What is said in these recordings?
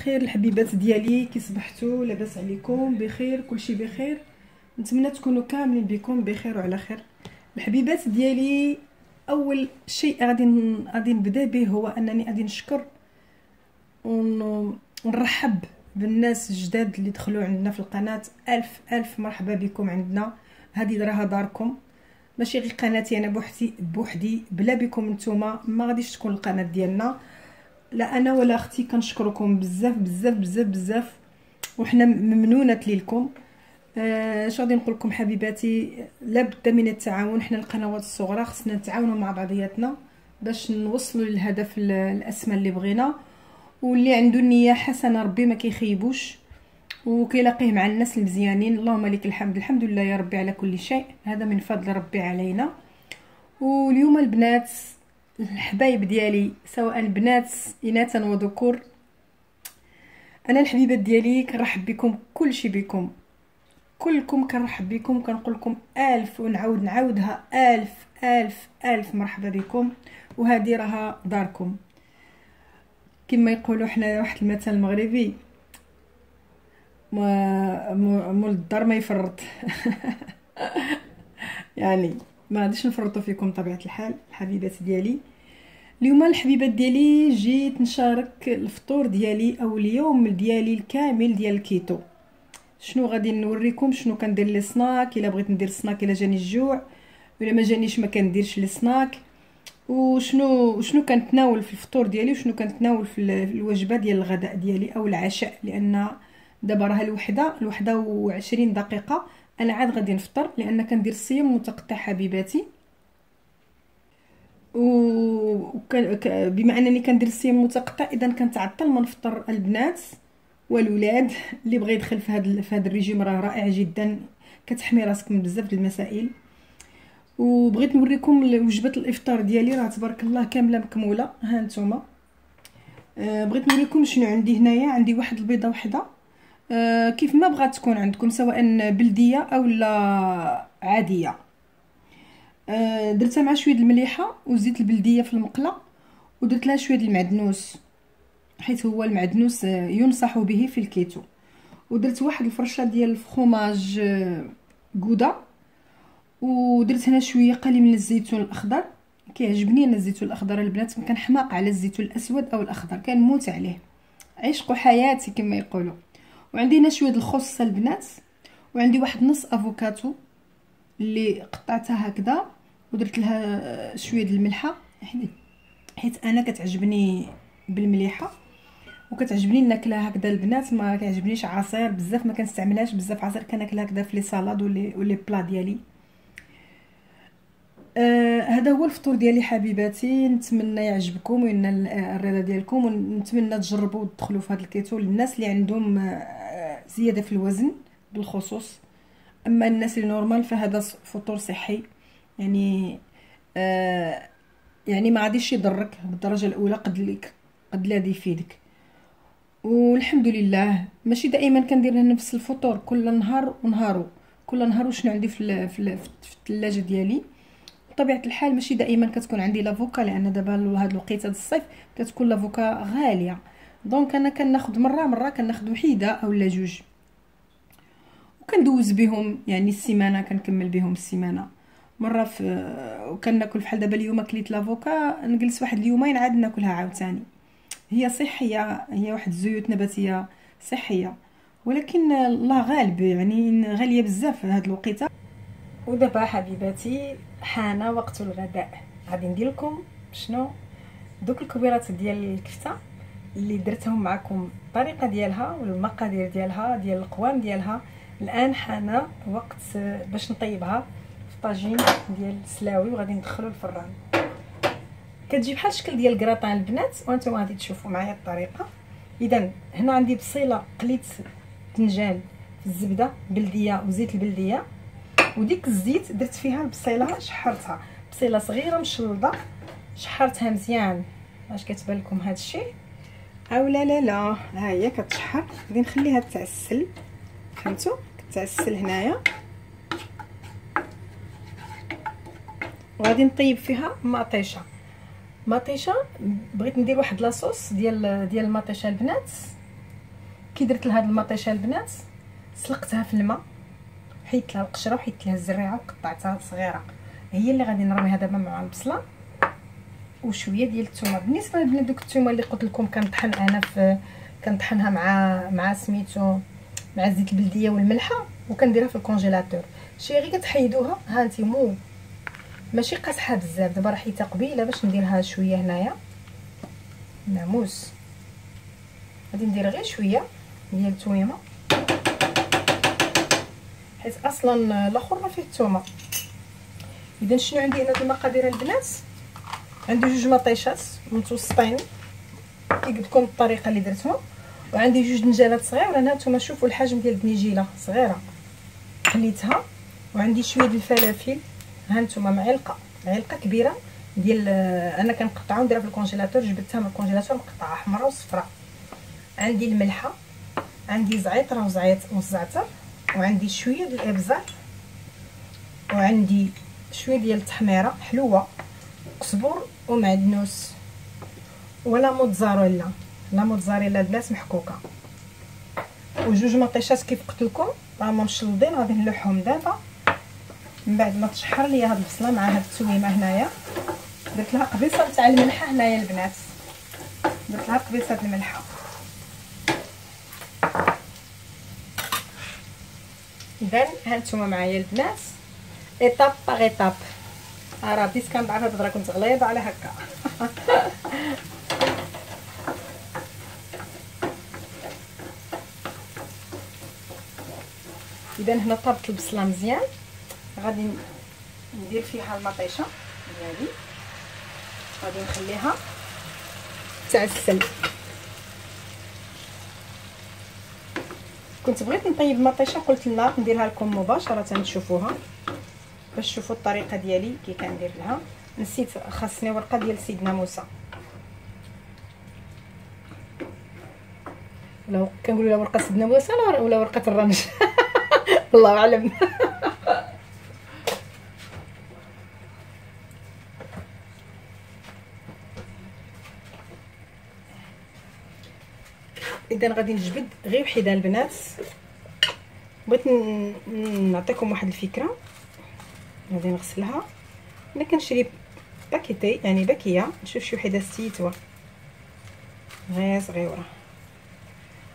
بخير الحبيبات ديالي، كي صبحتوا لاباس عليكم؟ بخير، كلشي بخير، نتمنى تكونوا كاملين بكم بخير وعلى خير الحبيبات ديالي. اول شيء غادي نبدا به هو انني غادي نشكر ونرحب بالناس الجداد اللي دخلوا عندنا في القناه. الف الف مرحبا بكم عندنا، هذه راها داركم، ماشي غير قناتي انا بوحدي، بلا بكم نتوما ما غاديش تكون القناه ديالنا، لا انا ولا اختي. كنشكركم بزاف بزاف بزاف بزاف وحنا ممنونات ليكم. اش غادي نقول لكم حبيباتي، لابد من التعاون. حنا القنوات الصغرى خصنا نتعاونوا مع بعضياتنا باش نوصلوا للهدف الاسمى اللي بغينا، واللي عنده نيه حسنه ربي ما كيخيبوش وكيلاقيه مع الناس المزيانين. اللهم لك الحمد، الحمد لله يا ربي على كل شيء، هذا من فضل ربي علينا. واليوم البنات الحبايب ديالي، سواء بنات اناثا وذكور، انا الحبيبات ديالي كنرحب بكم، كلشي بكم، كلكم كنرحب بكم، كنقول لكم الف ونعاود نعاودها الف الف الف مرحبا بكم، وهذه راها داركم. كما يقولوا حنا واحد المثل مغربي، مول الدار ما يفرط يعني ما غاديش نفرطوا فيكم طبيعه الحال الحبيبات ديالي. اليوم الحبيبات ديالي جيت نشارك الفطور ديالي او اليوم ديالي الكامل ديال الكيتو. شنو غادي نوريكم، شنو كندير لي سناك الا بغيت ندير سناك الا جاني الجوع، ولا ما جانيش ما كنديرش لي سناك، وشنو كنتناول في الفطور ديالي، وشنو كنتناول في الوجبه ديال الغداء ديالي او العشاء. لان دابا راه الوحده وعشرين دقيقه انا عاد غادي نفطر، لان كندير الصيام متقطع حبيباتي. بما انني كندير الصيام متقطع اذا كنتعطل ما نفطر. البنات والولاد اللي بغى يدخل في هذا الريجيم راه رائع جدا، كتحمي راسك من بزاف د المسائل. وبغيت نوريكم وجبه الافطار ديالي، راه تبارك الله كامله مكموله، ها نتوما. بغيت نوريكم شنو عندي هنايا. عندي واحد البيضه وحده، كيف ما بغات تكون عندكم، سواء بلديه او لا عاديه. درتها مع شويه المليحه وزيت البلديه في المقله، ودرت لها شويه المعدنوس، حيث هو المعدنوس ينصح به في الكيتو. ودرت واحد الفرشه ديال الفخوماج كودا، ودرت هنا شويه قليل من الزيتون الاخضر. كيعجبني انا الزيتون الاخضر البنات، ما كنحماق على الزيتون الاسود او الاخضر، كنموت عليه، عشق حياتي كما يقولوا. وعندي هنا شويه الخص البنات، وعندي واحد نص افوكاتو اللي قطعتها هكذا، ودرت لها شويه الملحه حيت انا كتعجبني بالمليحه وكتعجبني ناكلها هكذا البنات، ما كيعجبنيش عصير بزاف، ما كنستعملهاش بزاف عصير، كناكلها هكذا في لي سالاد ولي بلا ديالي. هذا هو الفطور ديالي حبيباتي، نتمنى يعجبكم وينال الرضا ديالكم، ونتمنى تجربوا وتدخلوا في هذا الكيتو للناس اللي عندهم زياده في الوزن بالخصوص. اما الناس اللي نورمال فهذا فطور صحي، يعني يعني ما غاديش يضرك بالدرجه الاولى، قد لك قد لا يفيدك. والحمد لله ماشي دائما كندير نفس الفطور، كل نهار ونهارو، كل نهار وشنو عندي في الثلاجه ديالي. بطبيعه الحال ماشي دائما كتكون عندي لافوكا، لان دابا هاد الوقيته د الصيف كتكون لافوكا غاليه، دونك انا كناخذ مره كناخذ وحيده اولا جوج، وكندوز بهم يعني السيمانه، كنكمل بهم السيمانه مره وكناكل بحال دابا. اليوم كليت لافوكا، نجلس واحد اليومين عاد ناكلها عاوتاني. هي صحيه، هي واحد الزيوت نباتيه صحيه، ولكن الله غالب يعني غاليه بزاف هاد الوقيته. ودابا حبيباتي حان وقت الغداء، غادي ندير لكم شنو دوك الكبيرات ديال الكفته اللي درتهم معكم، الطريقه ديالها والمقادير ديالها ديال القوام ديالها. الان حان وقت باش نطيبها في الطاجين ديال السلاوي، وغادي ندخلو الفران. كتجي بحال الشكل ديال الكراطان البنات، وانتم غادي تشوفوا معايا الطريقه. اذا هنا عندي بصيله، قليت فنجان في الزبده بلديه وزيت البلديه، وديك الزيت درت فيها البصيله، شحرتها بصيله صغيره مشلضه، شحرتها مزيان. واش كتبان لكم هذا الشيء او لا؟ لا لا، ها هي كتشحر. غادي نخليها تعسل، فهمتوا؟ كتعسل هنايا، وغادي نطيب فيها مطيشه. مطيشه بغيت ندير واحد لاصوص ديال المطيشه البنات، كي درت لهاد المطيشه البنات سلقتها في الماء، حيت لها القشره وحيت لها الزريعه وقطعتها صغيره، هي اللي غادي نرميها دابا مع البصله وشويه ديال الثومه. بالنسبه للبنات دوك الثومه اللي قلت لكم كنطحن انا في كنطحنها مع سميتو مع زيت البلديه والملحه وكنديرها في الكونجيلاتور. شي غير كتحيدوها، ها انتما ماشي قاصحه بزاف، دابا راه حيتها قبيله باش نديرها شويه هنايا ناموس. غادي ندير غير شويه ديال التومه حيت اصلا الاخر راه فيه التومه. اذا شنو عندي هنا في المقادير البنات؟ عندي جوج مطيشات متوسطين كيقدكم الطريقه اللي درتهم، وعندي جوج دنجالات صغيره. هنا نتوما شوفوا الحجم ديال الدنجيله صغيره خليتها، وعندي شويه ديال الفلافل، ها نتوما معلقه كبيره ديال انا كنقطعها نديرها في الكونجيلاتور، جبدتها من الكونجيلاتور مقطعه حمراء وصفراء. عندي الملحه، عندي زعتر راه زعتر نص زعتر، وعندي شويه ديال الابزار، وعندي شويه ديال التحميره حلوه، قزبر ومعدنوس، ولا موتزاريلا البنات محكوكه، وجوج مطيشات كيف قلت لكم راهم مشلوضين غادي نلوحهم دابا من بعد ما تشحر ليا هاد البصله مع هاد التومه. هنايا درت لها قبيصه تاع الملحه، هنايا البنات درت لها قبيصه الملحه. اذا هانتوما معايا البنات ايطاب باغ ايطاب، راه بديت كنضعف هاد الهضره كنت غليظه على هكا. اذا هنا طابت البصله مزيان، غادي ندير فيها المطيشه ديالي، غادي نخليها تعسل. كنت بغيت نطيب المطيشه قلت لنا نديرها لكم مباشره تشوفوها باش تشوفوا الطريقه ديالي كي كندير لها. نسيت خاصني ورقه ديال سيدنا موسى، لو كنقولوا ورقه سيدنا موسى ولا ورقه الرمج. الله اعلم. اذا غادي نجبد غير وحده البنات. بغيت نعطيكم واحد الفكره، غادي نغسلها. انا كنشري باكيتي يعني باكيه، نشوف شي وحده ستيتوا غير صغيره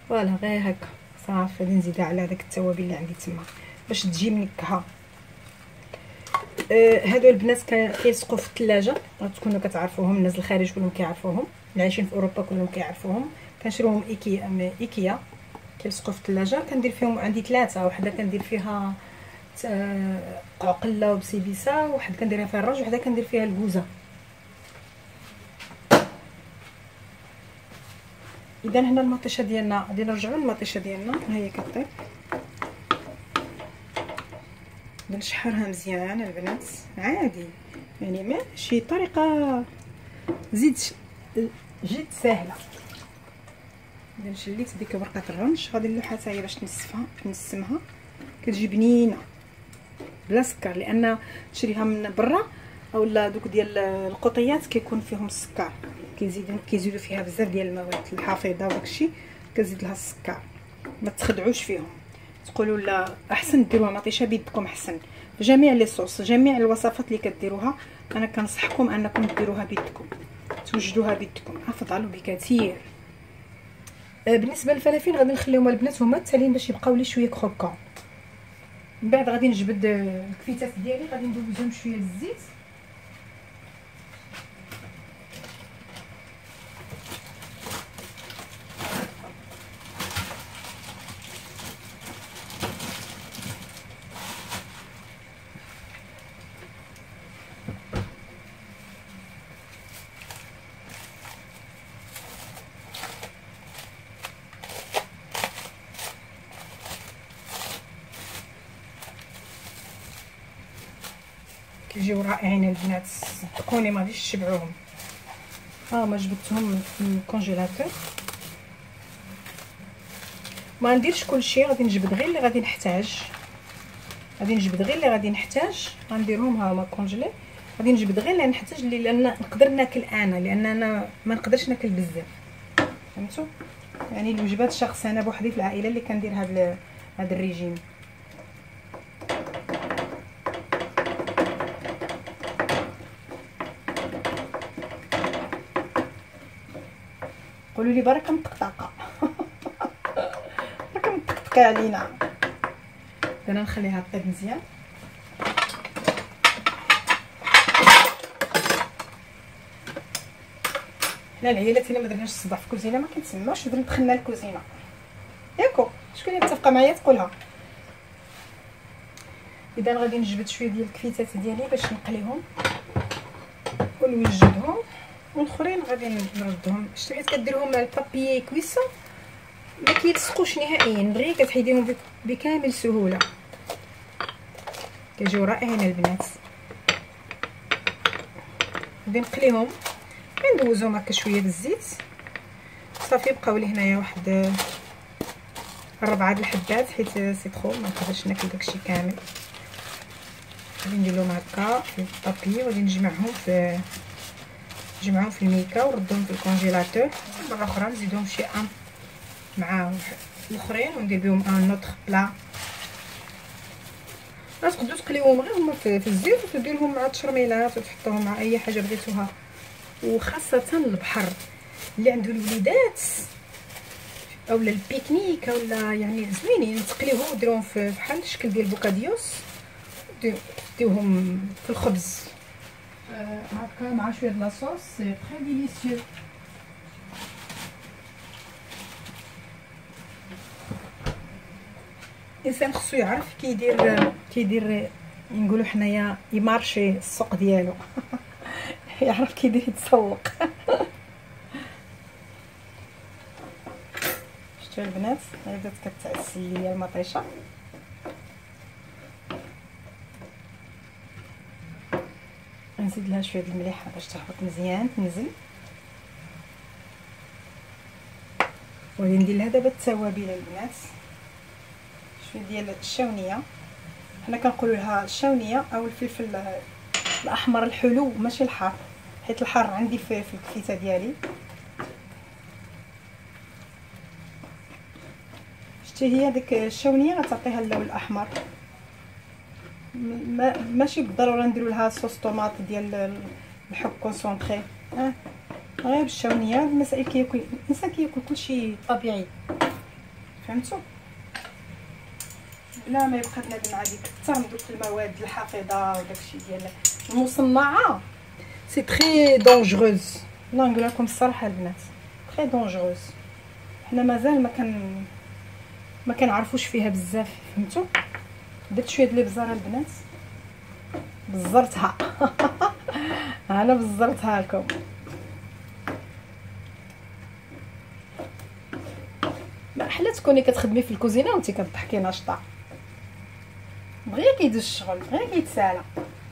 فوالا غير هكا صافي، غادي نزيدها على داك التوابل اللي عندي تما باش تجي منكهه. هادو البنات كيلصقوا في الثلاجه، تكونوا كتعرفوهم الناس الخارج كلهم كيعرفوهم، اللي عايشين في اوروبا كلهم كيعرفوهم. كنشريهم ايكيا من ايكيا كيلصقوا في الثلاجه. كندير فيهم عندي ثلاثه، وحده كندير فيها عقله وبسيبيسه، وحده كنديرها فيها الرج، وحده كندير فيها الكوزه. اذا هنا المطيشه ديالنا غادي نرجعوا للمطيشه ديالنا، ها هي كطيب. بنشحرها مزيان البنات عادي، يعني ماشي طريقه زيد جد سهله. اذا شليت ديك ورقه الرمش غادي نلوحها حتى هي باش نصفها نسمها، كتجي بنينه بلا سكر، لان تشريها من برا اولا دوك ديال القطيات كيكون فيهم السكر، كيزيدوا فيها بزاف ديال المواد الحافظه وداكشي، كتزيد لها السكر. ما تخدعوش فيهم، تقولوا لا احسن ديروها مطيشه بيدكم احسن. جميع لي صوص جميع الوصفات اللي كديروها انا كنصحكم انكم ديروها بيدكم، توجدوها بيدكم افضل بكثير. بالنسبه للفلافل غادي نخليهم البنات هما التالين باش يبقاو لي شويه كروكون. من بعد غادي نجبد الكفيتات ديالي غادي ندوزهم شويه الزيت، كيجيو رائعين البنات صدقوني ما غاديش تشبعوهم. ما جبدتهم من الكونجيلاتور، ما نديرش كلشي، غادي نجبد غير اللي غادي نحتاج، غنديرهم ها هما كونجلي. غادي نجبد غير اللي نحتاج، اللي لان نقدر ناكل انا، لان انا ما نقدرش ناكل بزاف فهمتوا، يعني الوجبات الشخص انا بوحدي في العائله اللي كندير هاد الريجيم. قولوا لي برك مطقطقه برك مطقطقه علينا. انا نخليها طيب مزيان. حنا العيالات الا ما درناش الصداع في الكوزينه ما كنتسموش دخلنا الكوزينه، ياكو شكون اللي متفقه معايا تقولها. اذا غادي نجبد شويه ديال الكفيتات ديالي باش نقليهم ونوجدهم، والاخرين غادي نردهم. شتو حيت كديرهم بابيي كويسه ما كيلصقوش نهائيا، دغيا كتحيديهم بكامل سهوله، كيجيو رائعين البنات. غادي نقليهم ندوزهم هكا شويه بالزيت صافي. بقاو لي هنايا واحد 4 د الحبات حيت سي طرو ما نقدرش ناكل داكشي كامل. غادي نديرهم هكا في الطابي وغادي نجمعهم في الميكا ونردهم في الكونجيلاتور. مره اخرى نزيدهم شي ام مع الاخرين وندير بهم ان نوتر بلا. تقدروا تقليوهم غير هما في الزيت وتديرهم مع التشرميلات وتحطوهم مع اي حاجه بغيتوها، وخاصه البحر اللي عنده الوليدات اولا البيكنيك اولا يعني زوينين تقليوهم وديروهم في بحال الشكل ديال بوكاديوس، ديوهم في الخبز هكا مع شويه د لاصوص. سي تري ديليسيو. الانسان خصو يعرف كيدير نقولوا حنايا يمارشي السوق ديالو يعرف كيدير يتسوق. شتو البنات بدات كتعسل ليا المطيشه. نزيد لها شويه المليحه باش تهبط مزيان تنزل، وغادي ندير لها دابا التوابل البنات. شويه ديال الشاونيه، حنا كنقولوا لها الشاونيه او الفلفل الاحمر الحلو ماشي الحار، حيت الحار عندي في الكفته ديالي. شتي هي ديك الشاونيه غتعطيها اللون الاحمر، ماشي بالضروره نديروا لها صوص طوماط ديال الحب كونسونطري. غير بالشاونيه المسائل كياكل الانسان كياكل كلشي طبيعي، فهمتوا؟ لا ما يبقى لنا مع ديك حتى من دوك المواد الحافظه وداكشي ديال المصنعه. سي تري دونجروز، لا نقول لكم الصراحه البنات تري دونجروز. حنا مازال ما كنعرفوش فيها بزاف، فهمتوا؟ درت شويه ديال البزاره البنات، بزرتها انا بزرتها لكم. ما احلى تكوني كتخدمي في الكوزينه وانت كتضحكي ناشطه، دغيا كيدوز الشغل دغيا كيتسالى،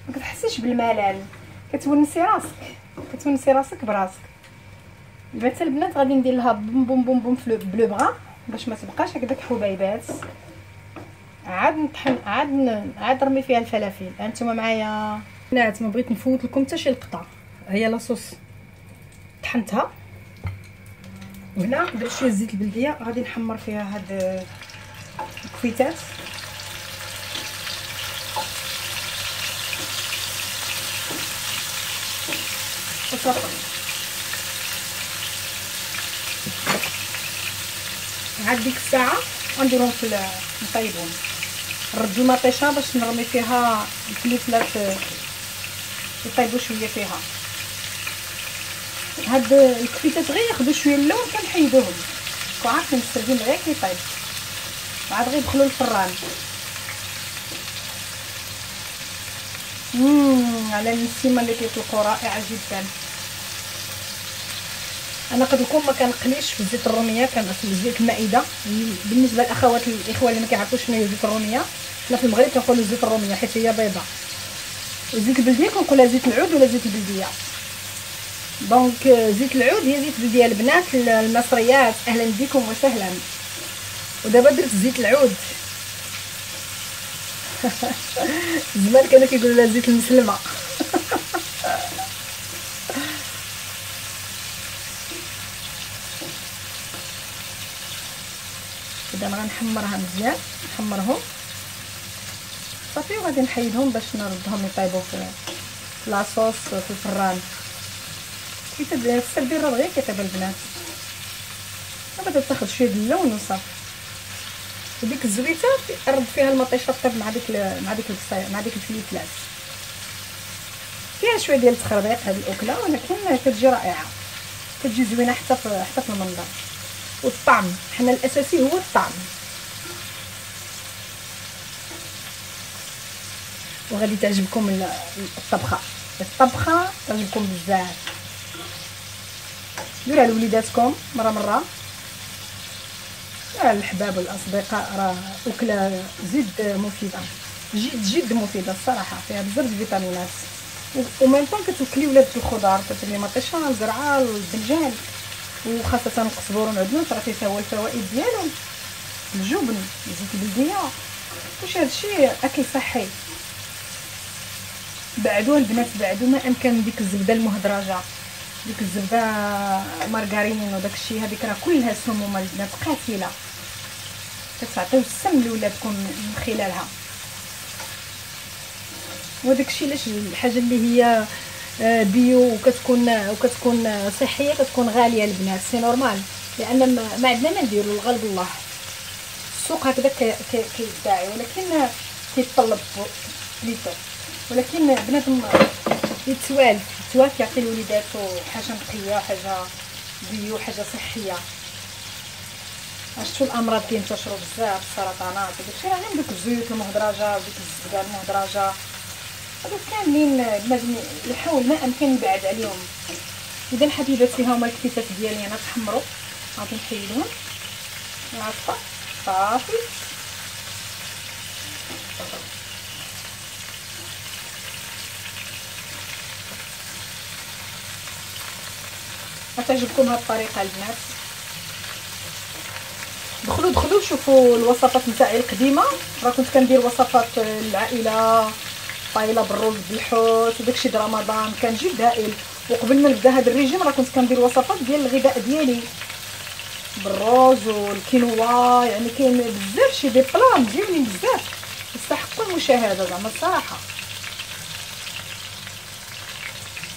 ما كتحسيش بالملل، كتونسي راسك براسك. دابا حتى البنات غادي ندير لها بوم بوم بوم بوم في بلو بغا باش ما تبقاش هكداك حبيبات. عاد نطحن عاد نرمي فيها الفلافل. انتما معايا بنات، ما بغيت نفوت لكم حتى شي لقطه. هي لاصوص طحنتها، وهنا درت شويه زيت البلديه غادي نحمر فيها هاد الكفيتات. عاد ديك الساعه غنديرهم في نطيبهم. نردو المطيشه باش نرمي فيها الفلفلات يطيبوا شويه فيها. هاد الكفيتات غير ياخذوا شويه اللون كنحيدوهم، كنعرفوا نسترديهم غير كيطيب، عاد غير يدخلوا الفران. على السيمه اللي كيطلقوا رائعه جدا. انا قد يكون ما كنقليش في زيت الروميه، كنقلي في زيت المائده. بالنسبه للاخوات الاخوه اللي ما كيعرفوش شنو هي زيت الروميه، حنا في المغرب كنقولوا زيت الروميه حيت هي بيضه، وزيت البلديه كنقولها زيت العود ولا زيت البلديه. دونك زيت العود هي زيت البلديه البنات المصريات، اهلا بكم وسهلا. ودابا درت زيت العود زمان كانوا كيقولوا لها زيت المسلمه انا غنحمرها مزيان، نحمرهم صافي وغادي نحيدهم باش نردهم يطيبوا في لاصوص في الفران. كيف دير السردين راه غير كيطيب البنات، دابا تاخذ شويه د اللون وصافي. وديك الزويته تقرب فيها المطيشه طيب مع ديك الصير مع ديك الفليفلات، فيها شويه ديال التخربيق هذه الاكله، ولكن كتجي رائعه، كتجي زوينه حتى في المنظر والطعم. حنا الاساسي هو الطعم. وغادي تعجبكم الطبخه، الطبخه تعجبكم بزاف، ديروها لوليداتكم مره الحباب والاصدقاء. راه اكله زيد مفيده، جد مفيده الصراحه، فيها بزاف ديال الفيتامينات. وميم طون كتوكلي ولادك الخضار، كتاكلي مطيشه، الزرعه، البنجان، وخاصه القزبور والعدنان راه فيه هو الفوائد ديالهم، الجبن، الزيت البلديه، واش هادشي اكل صحي. بعدو البنات، بعدو ما امكن ديك الزبده المهدرجه، ديك الزبده مارغرين وداكشي، هذيك راه كلها سموم البنات قاتله، كتعطيو السم لولادكم من خلالها. وداكشي علاش الحاجه اللي هي بيو وكتكون صحيه كتكون غاليه البنات، سي نورمال، لان ما عندنا ما نديرو، الغالب الله السوق هكذا كيدعي، ولكن كيتطلب بليتو. ولكن بنات التواف كيعطي لوليداتو حاجه نقيه، حاجه بيو، حاجه صحيه. شفتوا الامراض كينتشروا بزاف، السرطانات وداكشي، راه غير دوك الزيوت المهدرجه وديك الزبده المهدرجه هادو كاملين لازم يحاول ما امكن يبعد عليهم. اذا حبيباتي ها هما الكتيفات ديالي انا تحمروا، غادي نحيدهم العصفه صافي. غتعجبكم هاد الطريقه البنات، دخلوا شوفوا الوصفات نتاعي القديمه، راه كنت كندير وصفات العائله طايله بالرز بالحوت وداكشي د رمضان، كان جد هائل. وقبل ما نبدا هاد الريجيم راه كنت كندير وصفات ديال الغذاء ديالي بالرز والكينوا، يعني كاين بزاف شي دي بلان جايين بزاف يستحقوا المشاهده زعما الصراحه.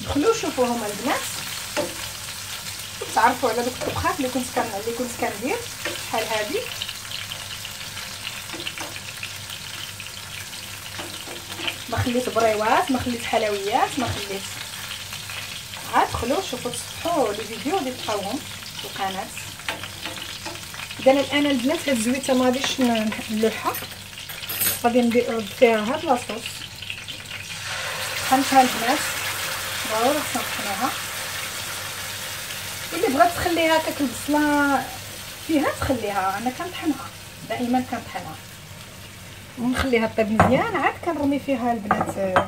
دخلوا شوفوهم البنات تعرفوا على دوك الطبخات اللي كنت كندير بحال هذه. ما خليت بريوات، ما خليت حلويات، ما خليت. عاد دخلوا شوفوا تصفحوا لي فيديو اللي تلقاوهم في القناه. اذا الان البنات هاد الزويته ما غاديش نلوحها، غادي ندير فيها هاد لاصوص خمسه البنات، ضروري نسخنوها. اللي بغات تخليها هكاك البصله فيها تخليها، انا كنطحنها دائما ونخليها طيب مزيان. عاد كنرمي فيها البنات،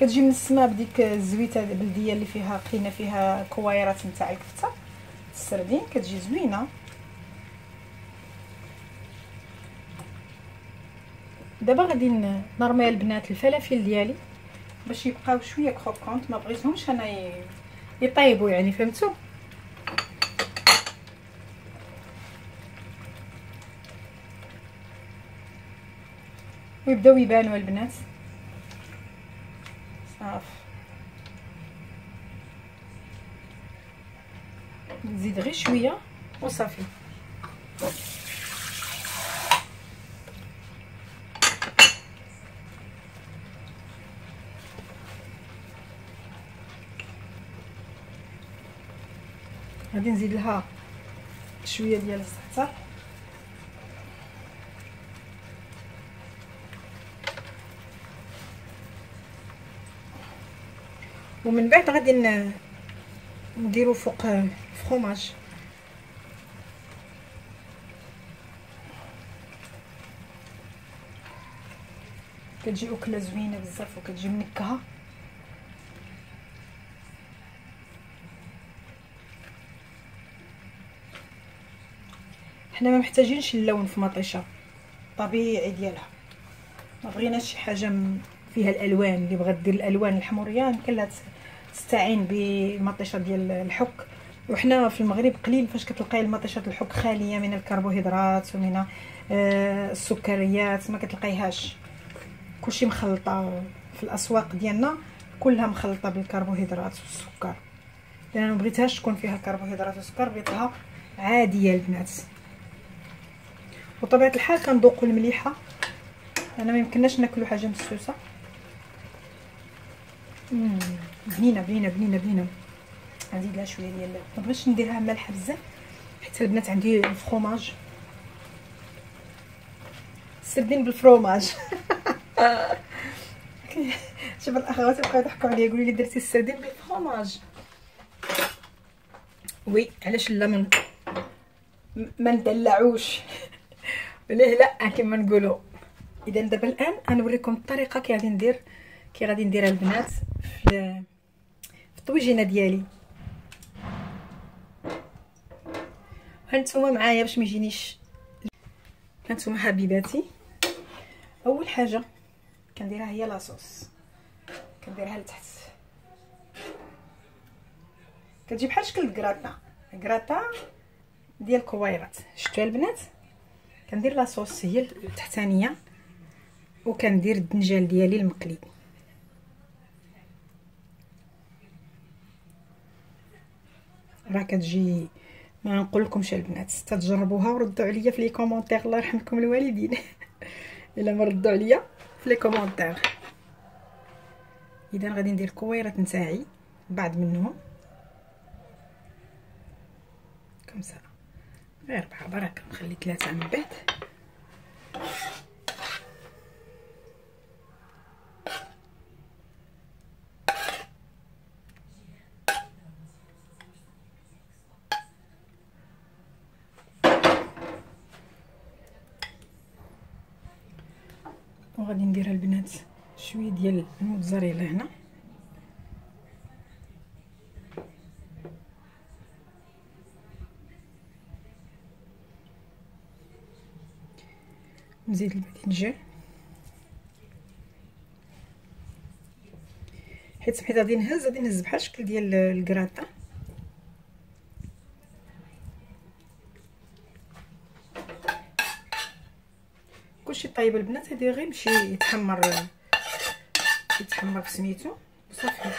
كتجي من السما بديك الزويته البلديه اللي فيها قلينا فيها كويرات نتاع الكفته السردين، كتجي زوينه. دابا غادي نرمي البنات الفلافل ديالي باش يبقاو شويه كروكونط، ما بغيتهمش انا يطيبوا يعني، فهمتوا؟ ويبداو يبانوا البنات صافي. نزيد غير شويه وصافي. غادي نزيد لها شويه ديال السكر ومن بعد غادي نديرو فوق الفرماج. كتجي اكله زوينه بزاف وكتجي منكهه. حنا ما محتاجينش اللون في مطيشه طبيعي ديالها، ما بغيناش شي حاجه فيها الالوان. اللي بغات دير الالوان الحموريه يمكن لها تستعين بمطيشه ديال الحك وحنا في المغرب قليل فاش كتلقاي المطيشات الحك خاليه من الكربوهيدرات ومن السكريات، ما كتلقايهاش، كلشي مخلطه في الاسواق ديالنا، كلها مخلطه بالكربوهيدرات والسكر. انا مبغيتهاش تكون فيها الكربوهيدرات والسكر، بغيتها عاديه البنات. وطبيعه الحال كندوقوا المليحه، انا ما يمكنناش ناكلوا حاجه مسوسه. بنينه بنينه بنينه بنينه. نزيد لها شويه ديال، ما بغيتش نديرها مالحه بزاف حيت البنات عندي الفرماج، سردين بالفرماج. شوف الاخوات بقاو يضحكوا عليا، يقولوا لي درتي السردين بالفرماج. وي علاش لا، ما ندلعوش. ليه لا كما نقولوا. اذا دابا الان غنوريكم الطريقه كي غادي نديرها البنات في الطويجينه ديالي. هانتوما معايا باش ما يجينيش. هانتوما حبيباتي، اول حاجه كنديرها هي لاصوص، كنديرها لتحت، كتجي بحال شكل الكراطا ديال الكويرات، شفتوها البنات. كندير لاصوص هي التحتانيه، وكندير الدنجال ديالي المقلي. راه كتجي، ما نقول لكمش البنات، تجربوها وردوا عليا في لي كومونتير، الله يرحمكم الوالدين. الا ما ردوا عليا في لي كومونتير. اذا غادي ندير الكويرات نتاعي، بعض منهم كمسا، غير 4 برك، نخلي 3 من بعد. وغادي نديرها البنات شويه ديال الموتزاريلا هنا، نزيد الباذنجان حيت غادي نهز بحال الشكل ديال الكراطه. كلشي طايب البنات، هادي غير يمشي يتحمر بسميتو وصافي.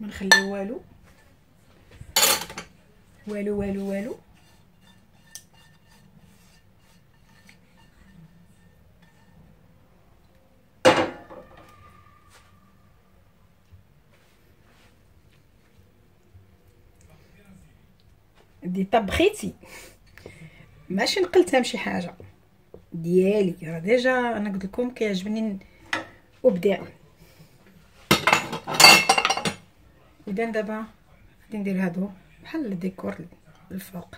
ما نخليو والو والو والو والو. دي طبخيتي ماشي نقلتها مشي حاجه ديالي، راه ديجا انا قلت لكم كيعجبني وابداع. اذا دابا غادي ندير هادو بحال الديكور الفوق،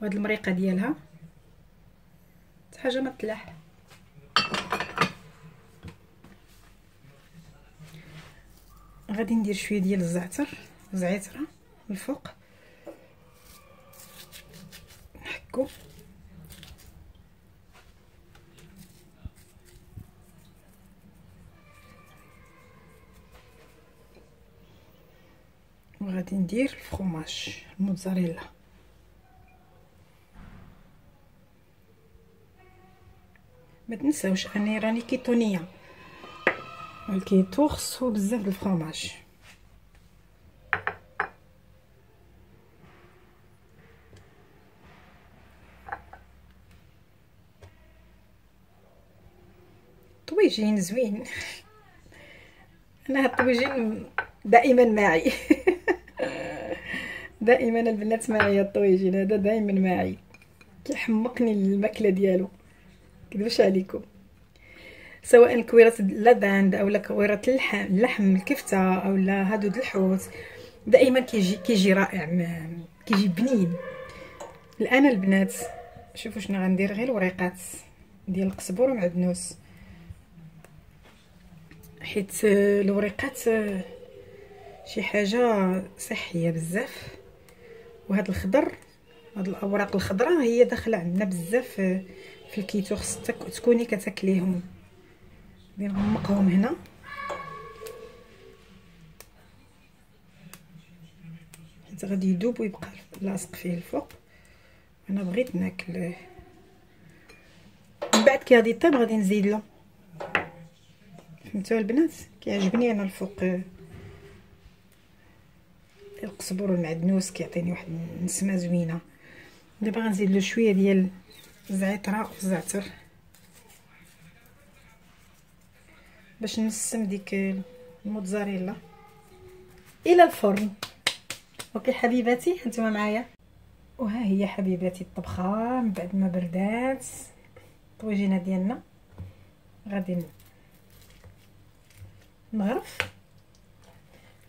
وهاد المريقه ديالها حتى حاجه ما تلاح. غادي ندير شويه ديال الزعتر من الفوق، نحكو وغادي ندير الفرماج الموتزاريلا. ما تنساوش اني راني كيتونيه، الكيتو خصو بزاف د الفرماج. طويجين زوين، انا هاد الطويجين دائما معي. دائما البنات معي الطويجين هذا، دائما معي، كيحمقني الماكله ديالو، مكذبش عليكم. سواء كويرات اللاذاند اولا كويرات اللحم الكفته اولا هادو د الحوت، دائما كيجي رائع، كيجي بنين. الان البنات شوفوا شنو غندير، غير الوريقات ديال القزبر ومعدنوس، حيت الوريقات شي حاجه صحيه بزاف، وهاد الخضر، هاد الاوراق الخضراء هي داخله عندنا بزاف في في الكيتو خصك تكوني كتاكليهم. غنغمقهم هنا حيت غادي يذوب ويبقى لاصق فيه الفوق. انا بغيت ناكله من بعد كي غادي يطيب غادي نزيد له. فهمتوا البنات؟ كيعجبني انا الفوق القزبر والمعدنوس، كيعطيني واحد النسمه زوينه. دابا غنزيد له شويه ديال الزعتر باش نسم ديك الموتزاريلا. الى الفرن. اوكي حبيباتي انتما معايا. وها هي حبيباتي الطبخه من بعد ما بردات. الطويجينه ديالنا غادي نغرف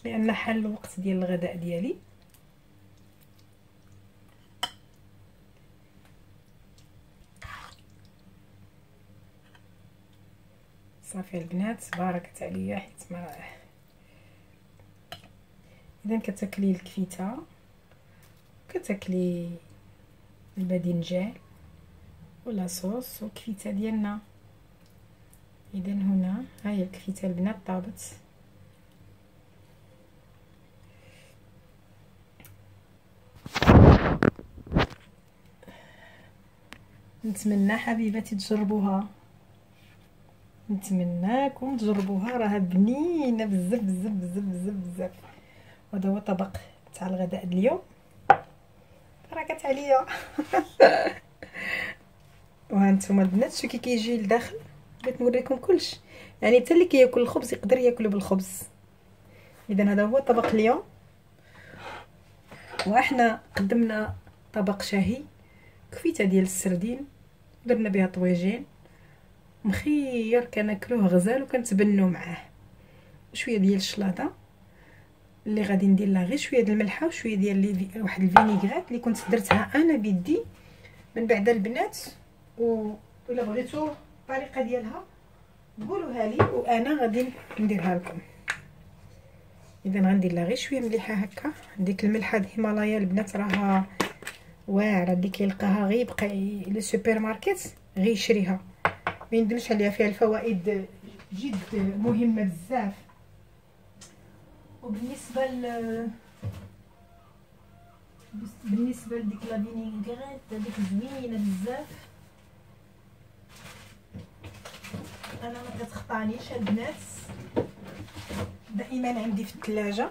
لان حل الوقت ديال الغداء ديالي. صافي البنات باركت عليا حيت ما اذا كتاكلي الكفته وكتاكلي الباذنجان ولا صوص والكفته ديالنا. اذا هنا ها هي الكفته البنات طابت. نتمنى حبيباتي تجربوها، نتمناكم تجربوها، راه بنينه بزاف بزاف بزاف بزاف بزاف. وهذا هو طبق تاع الغداء اليوم. بركات عليا. وهانتوما البنات شو كي كيجي لداخل. بغيت نوريكم كلش، يعني حتى اللي كياكل الخبز يقدر ياكله بالخبز. اذا هذا هو طبق اليوم، وإحنا قدمنا طبق شهي كفته ديال السردين درنا بها طويجين مخير كناكلوه غزال وكنتبنوا معاه، شويه ديال الشلاطه اللي غادي ندير لها غير شويه ديال الملحه وشويه ديال واحد الفينيغرات اللي كنت درتها انا بيدي من بعد البنات. ولا بغيتو الطريقه ديالها قولوها لي وانا غادي نديرها لكم. اذا غندير لها غير شويه مليحه هكا. ديك الملحه الهيمالايا البنات راها واعره، اللي كيلقاها غير يبقى لي سوبر ماركت غير يشريها، ما يندمش عليها، فيها الفوائد جد مهمه بزاف. وبالنسبه بالنسبه لديك لا فينيغريت هذيك زوينه بزاف، انا ما كتخطانيش البنات، دائما عندي في الثلاجه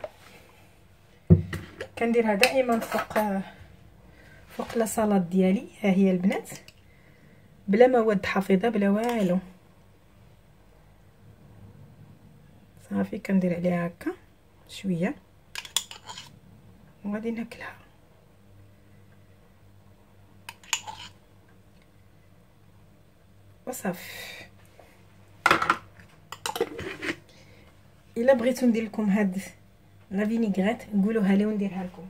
كنديرها دائما فوق لا سلطه ديالي. ها هي البنات بلا مواد حافظه بلا والو، صافي كندير عليها هكا شويه وغادي ناكلها. وصافي. الا بغيتو ندير لكم هاد لا فينيغريت قولوها لي ونديرها لكم،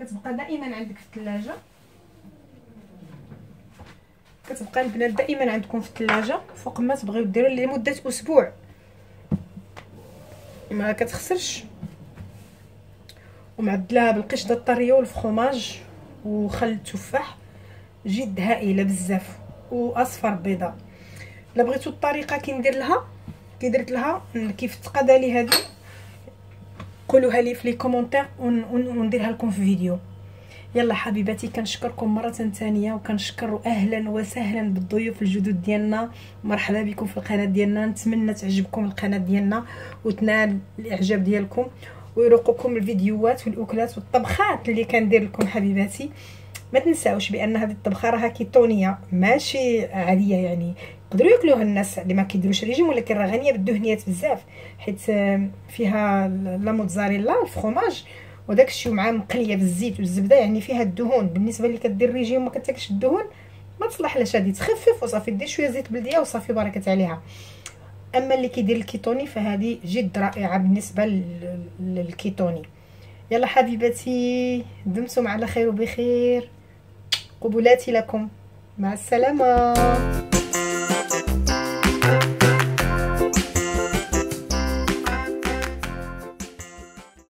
كتبقى دائما عندك في الثلاجه، كتبقى البنات دائما عندكم في الثلاجه فوق ما تبغيو ديروا لمده اسبوع، ما كتخسرش. ومعدلها بالقشطه الطريه والفخوماج وخل التفاح، جد هائله بزاف، واصفر بيضه. الا بغيتوا الطريقه كندير لها كي درت لها كيف تقدا لي هذه قولوها لي في لي كومونتير ونديرها لكم في فيديو. يلا حبيباتي كنشكركم مرة ثانية، وكنشكر اهلا وسهلا بالضيوف الجدد ديالنا، مرحبا بكم في القناة ديالنا. نتمنى تعجبكم القناة ديالنا وتنال الاعجاب ديالكم ويروقكم الفيديوهات والاكلات والطبخات اللي كندير لكم حبيباتي. ما تنساوش بان هذه الطبخه راها كيتونيه ماشي عاديه، يعني يقدروا ياكلوها الناس اللي ما كيديروش ريجيم، ولكن راه غنيه بالدهنيات بزاف حيت فيها لا موتزاريلا والفرماج وداك الشيء مع مقليه بالزيت والزبده، يعني فيها الدهون. بالنسبه اللي كدير ريجيم وما كتاكلش الدهون ما تصلح لهاش، هذه تخفف وصافي دير شويه زيت بلديه وصافي بركه عليها. اما اللي كيدير الكيتوني فهذه جد رائعه بالنسبه للكيتوني. يلا حبيباتي دمتم على خير وبخير، قبلاتي لكم، مع السلامه.